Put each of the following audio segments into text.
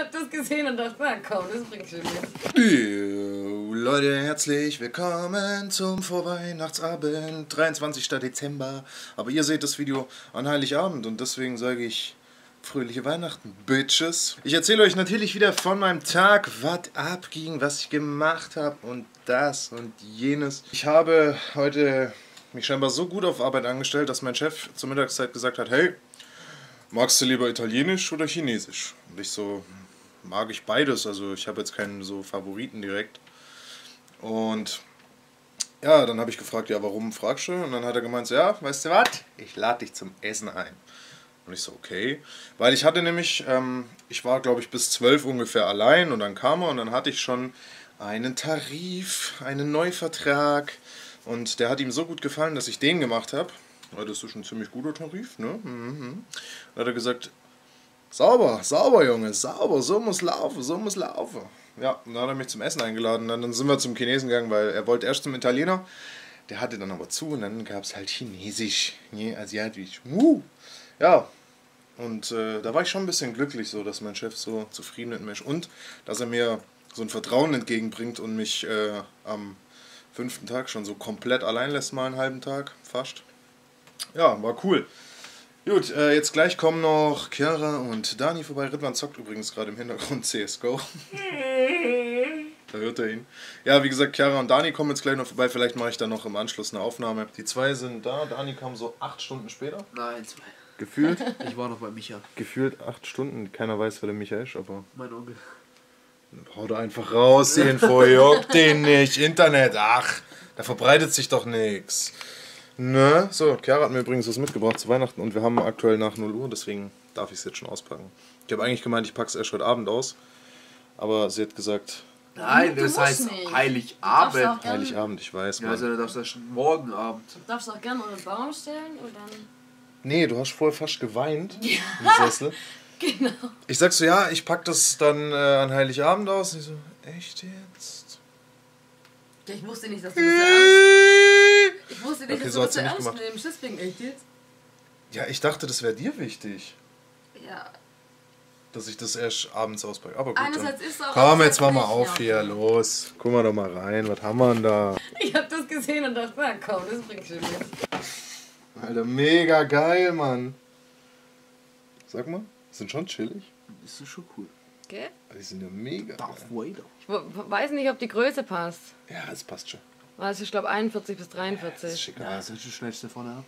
hab das gesehen und dachte, na komm, das bringt schon wieder. Leute, herzlich willkommen zum Vorweihnachtsabend, 23. Dezember. Aber ihr seht das Video an Heiligabend und deswegen sage ich fröhliche Weihnachten, Bitches. Ich erzähle euch natürlich wieder von meinem Tag, was abging, was ich gemacht habe und das und jenes. Ich habe heute mich scheinbar so gut auf Arbeit angestellt, dass mein Chef zur Mittagszeit gesagt hat, hey, magst du lieber Italienisch oder Chinesisch? Und ich so, mag ich beides, also ich habe jetzt keinen so Favoriten direkt. Und ja, dann habe ich gefragt, ja, warum fragst du? Und dann hat er gemeint, so, ja, weißt du was, ich lade dich zum Essen ein. Und ich so, okay, weil ich hatte nämlich, ich war glaube ich bis 12 ungefähr allein und dann kam er und dann hatte ich schon einen Tarif, einen Neuvertrag und der hat ihm so gut gefallen, dass ich den gemacht habe. Das ist ein ziemlich guter Tarif, ne? Mhm. Da hat er gesagt, sauber, sauber, Junge, sauber, so muss laufen, so muss laufen. Ja, und dann hat er mich zum Essen eingeladen, dann sind wir zum Chinesen gegangen, weil er wollte erst zum Italiener. Der hatte dann aber zu und dann gab es halt Chinesisch, ne, asiatisch. Ja, und da war ich schon ein bisschen glücklich, so, dass mein Chef so zufrieden mit mir ist und dass er mir so ein Vertrauen entgegenbringt und mich am 5. Tag schon so komplett allein lässt, mal einen halben Tag, fast. Ja, war cool. Gut, jetzt gleich kommen noch Chiara und Dani vorbei. Ridwan zockt übrigens gerade im Hintergrund CSGO. Da hört er ihn. Ja, wie gesagt, Chiara und Dani kommen jetzt gleich noch vorbei. Vielleicht mache ich dann noch im Anschluss eine Aufnahme. Die zwei sind da. Dani kam so 8 Stunden später. Nein, 2. Gefühlt. Ich war noch bei Micha. Gefühlt 8 Stunden. Keiner weiß, wer der Micha ist, aber... Mein Onkel. Haut einfach raus, die Info. Juckt den nicht. Internet, ach. Da verbreitet sich doch nichts. Ne? So, Chiara hat mir übrigens was mitgebracht zu Weihnachten und wir haben aktuell nach 0 Uhr, deswegen darf ich es jetzt schon auspacken. Ich habe eigentlich gemeint, ich packe es erst heute Abend aus, aber sie hat gesagt... Nein, das heißt nicht. Heiligabend. Heiligabend, ich weiß. Ja, also du darfst das schon morgen Abend. Du darfst auch gerne unter den Baum stellen und dann... Nee, du hast vorher fast geweint im Sessel. Genau. Ich sag so, ja, ich packe das dann an Heiligabend aus. Und ich so, echt jetzt? Ich wusste nicht, dass du das Ich wusste nicht, okay, dass so du das so ernst nimmst, deswegen echt jetzt? Ja, ich dachte, das wäre dir wichtig. Ja. Dass ich das erst abends auspacke. Aber gut, einerseits ist auch komm, jetzt mach mal auf hier, los. Guck mal doch mal rein, was haben wir denn da? Ich hab das gesehen und dachte, na komm, das bringt schon wieder. Alter, mega geil, Mann. Sag mal, sind schon chillig? Das ist schon cool. Gell? Okay. Die sind ja mega geil. Ich weiß nicht, ob die Größe passt. Ja, es passt schon. Also ich glaube 41 bis 43. Ja, das ist schick, ja, das ist das Schnellste vorne ab.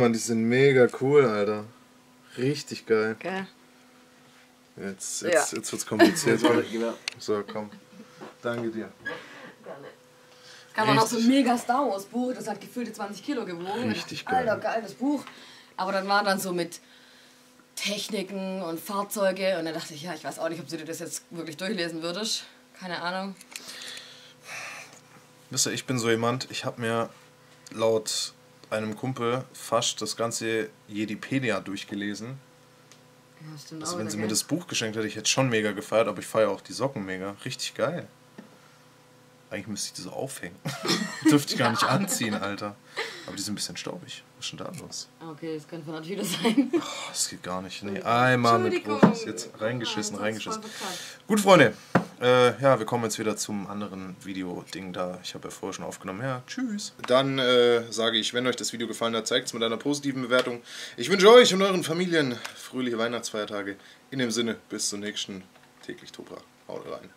Mann, die sind mega cool, Alter. Richtig geil. Geil. Jetzt, ja. Jetzt wird's kompliziert. So, komm. Danke dir. Gerne. Kann man auch so ein mega Star Wars Buch, das hat gefüllte 20 Kilo gewogen. Richtig geil. Alter, geiles Buch. Aber dann war dann so mit Techniken und Fahrzeuge und dann dachte ich, ja, ich weiß auch nicht, ob du dir das jetzt wirklich durchlesen würdest. Keine Ahnung. Wisst ihr, ich bin so jemand, ich habe mir laut einem Kumpel fast das ganze Jedipedia durchgelesen. Ja, stimmt also auch, wenn sie mir das Buch geschenkt hätte, ich hätte schon mega gefeiert, aber ich feiere auch die Socken mega. Richtig geil. Eigentlich müsste ich die so aufhängen. Dürfte ich gar nicht anziehen, Alter. Aber die sind ein bisschen staubig. Was ist denn da los? Okay, das könnte natürlich wieder sein. Oh, das geht gar nicht. Nee, einmal mit Profis. Jetzt reingeschissen, reingeschissen. Gut, Freunde. Ja, wir kommen jetzt wieder zum anderen Video-Ding da. Ich habe ja vorher schon aufgenommen. Ja, tschüss. Dann sage ich, wenn euch das Video gefallen hat, zeigt es mit einer positiven Bewertung. Ich wünsche euch und euren Familien fröhliche Weihnachtsfeiertage. In dem Sinne, bis zum nächsten täglich Tobra. Haut rein.